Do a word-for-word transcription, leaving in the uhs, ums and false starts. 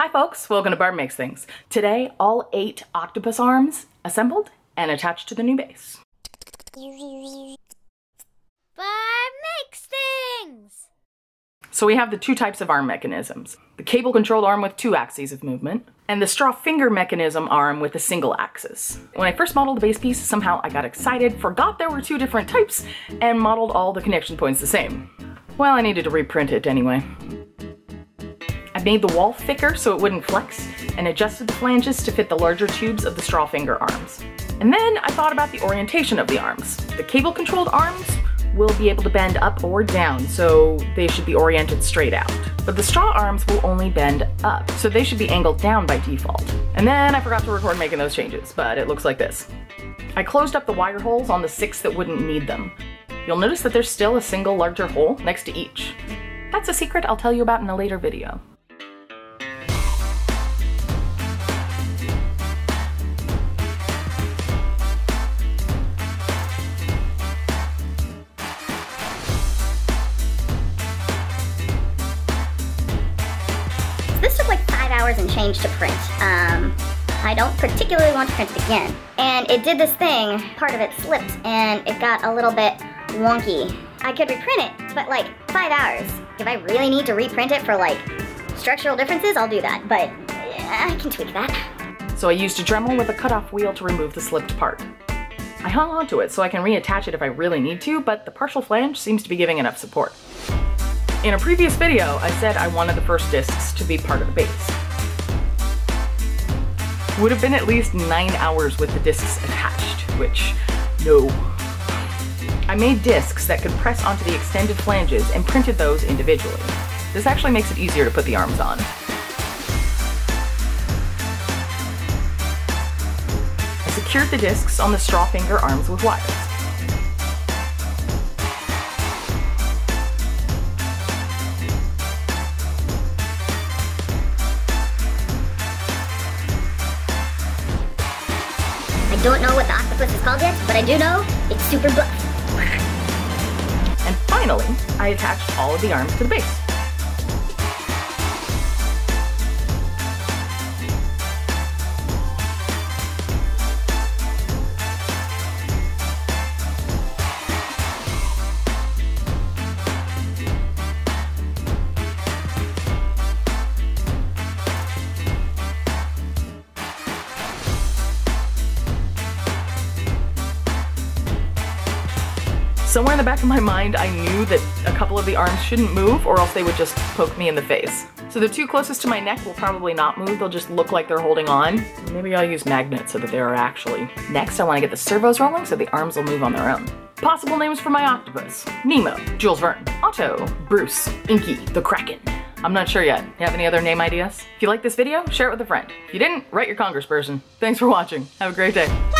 Hi folks, welcome to Barb Makes Things. Today, all eight octopus arms assembled and attached to the new base. Barb Makes Things! So we have the two types of arm mechanisms. The cable-controlled arm with two axes of movement, and the straw finger mechanism arm with a single axis. When I first modeled the base piece, somehow I got excited, forgot there were two different types, and modeled all the connection points the same. Well, I needed to reprint it anyway. I made the wall thicker so it wouldn't flex, and adjusted the flanges to fit the larger tubes of the straw finger arms. And then I thought about the orientation of the arms. The cable-controlled arms will be able to bend up or down, so they should be oriented straight out. But the straw arms will only bend up, so they should be angled down by default. And then I forgot to record making those changes, but it looks like this. I closed up the wire holes on the six that wouldn't need them. You'll notice that there's still a single larger hole next to each. That's a secret I'll tell you about in a later video. And change to print. Um, I don't particularly want to print it again. And it did this thing, part of it slipped and it got a little bit wonky. I could reprint it, but like five hours. If I really need to reprint it for like structural differences, I'll do that, but I can tweak that. So I used a Dremel with a cutoff wheel to remove the slipped part. I hung onto it so I can reattach it if I really need to, but the partial flange seems to be giving enough support. In a previous video, I said I wanted the first discs to be part of the base. Would have been at least nine hours with the discs attached, which, no. I made discs that could press onto the extended flanges and printed those individually. This actually makes it easier to put the arms on. I secured the discs on the straw finger arms with wires. I don't know what the octopus is called yet, but I do know it's super buff. And finally, I attached all of the arms to the base. Somewhere in the back of my mind, I knew that a couple of the arms shouldn't move or else they would just poke me in the face. So the two closest to my neck will probably not move, they'll just look like they're holding on. Maybe I'll use magnets so that they are actually. Next, I want to get the servos rolling so the arms will move on their own. Possible names for my octopus: Nemo, Jules Verne, Otto, Bruce, Inky, the Kraken. I'm not sure yet. You have any other name ideas? If you liked this video, share it with a friend. If you didn't, write your congressperson. Thanks for watching. Have a great day.